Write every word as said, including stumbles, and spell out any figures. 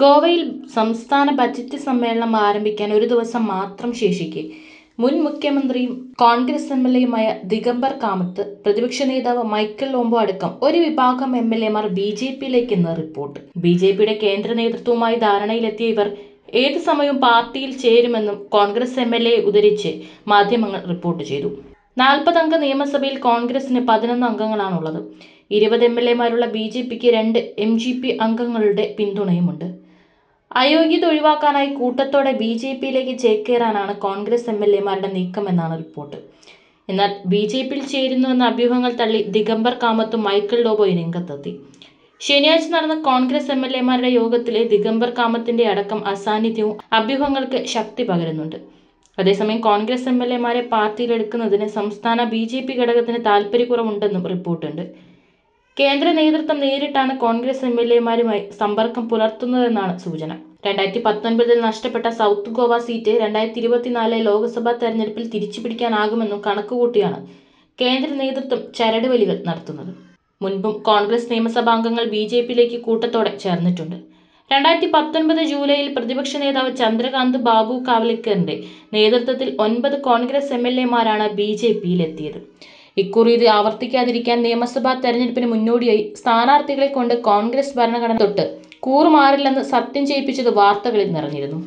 ഗോവയിൽ സംസ്ഥാന ബജറ്റ് സമ്മേളനം ആരംഭിക്കാൻ ഒരു ദിവസം മാത്രം ശേഷിക്കെ മുൻ മുഖ്യമന്ത്രിയും കോൺഗ്രസ് എം എൽ എയുമായ ദിഗംബർ കാമത്ത്, പ്രതിപക്ഷ നേതാവ് മൈക്കൽ ഓംബോ അടക്കം ഒരു വിഭാഗം എം എൽ എമാർ ബി ജെ പിയിലേക്കെന്ന് റിപ്പോർട്ട്. ബി ജെ പിയുടെ കേന്ദ്ര നേതൃത്വവുമായി ധാരണയിലെത്തിയ ഇവർ ഏത് സമയവും പാർട്ടിയിൽ ചേരുമെന്നും കോൺഗ്രസ് എം എൽ എ ഉദ്ധരിച്ച് മാധ്യമങ്ങൾ റിപ്പോർട്ട് ചെയ്തു. നാൽപ്പതംഗ നിയമസഭയിൽ കോൺഗ്രസിന് പതിനൊന്ന് അംഗങ്ങളാണുള്ളത്. ഇരുപത് എം എൽ എമാരുള്ള ബി ജെ പിക്ക് രണ്ട് എം ജി പി അംഗങ്ങളുടെ പിന്തുണയുമുണ്ട്. അയോഗ്യത ഒഴിവാക്കാനായി കൂട്ടത്തോടെ ബി ജെ പിയിലേക്ക് ചേക്കേറാനാണ് കോൺഗ്രസ് എം എൽ എമാരുടെ നീക്കമെന്നാണ് റിപ്പോർട്ട്. എന്നാൽ ബി ജെ പിയിൽ ചേരുന്നുവെന്ന അഭ്യൂഹങ്ങൾ തള്ളി ദിഗംബർ കാമത്തും മൈക്കൽ ലോബോയ് രംഗത്തെത്തി. ശനിയാഴ്ച നടന്ന കോൺഗ്രസ് എം എൽ എമാരുടെ യോഗത്തിലെ ദിഗംബർ കാമത്തിന്റെ അടക്കം അസാന്നിധ്യവും അഭ്യൂഹങ്ങൾക്ക് ശക്തി പകരുന്നുണ്ട്. അതേസമയം കോൺഗ്രസ് എം എൽ എമാരെ പാർട്ടിയിലെടുക്കുന്നതിന് സംസ്ഥാന ബി ജെ പി ഘടകത്തിന് താൽപ്പര്യക്കുറവുണ്ടെന്നും റിപ്പോർട്ടുണ്ട്. കേന്ദ്ര നേതൃത്വം നേരിട്ടാണ് കോൺഗ്രസ് എം എൽ എമാരുമായി സമ്പർക്കം പുലർത്തുന്നതെന്നാണ് സൂചന. രണ്ടായിരത്തി പത്തൊൻപതിൽ നഷ്ടപ്പെട്ട സൗത്ത് ഗോവ സീറ്റ് രണ്ടായിരത്തി ഇരുപത്തിനാലിലെ ലോക്സഭാ തെരഞ്ഞെടുപ്പിൽ തിരിച്ചു പിടിക്കാനാകുമെന്നും കണക്കുകൂട്ടിയാണ് കേന്ദ്ര നേതൃത്വം ചരടുവലികൾ നടത്തുന്നത്. മുൻപും കോൺഗ്രസ് നിയമസഭാംഗങ്ങൾ ബി ജെ പിയിലേക്ക് കൂട്ടത്തോടെ ചേർന്നിട്ടുണ്ട്. രണ്ടായിരത്തി പത്തൊൻപത് ജൂലൈയിൽ പ്രതിപക്ഷ നേതാവ് ചന്ദ്രകാന്ത് ബാബു കാവ്ലിക്കറിന്റെ നേതൃത്വത്തിൽ ഒൻപത് കോൺഗ്രസ് എം എൽ എമാരാണ് ബി ജെ പിയിലെത്തിയത്. ഇക്കുറി ഇത് ആവർത്തിക്കാതിരിക്കാൻ നിയമസഭാ തെരഞ്ഞെടുപ്പിന് മുന്നോടിയായി സ്ഥാനാർത്ഥികളെ കൊണ്ട് കോൺഗ്രസ് ഭരണഘടന തൊട്ട് കൂറുമാറില്ലെന്ന് സത്യം ചെയ്യിപ്പിച്ചത് വാർത്തകളിൽ നിറഞ്ഞിരുന്നു.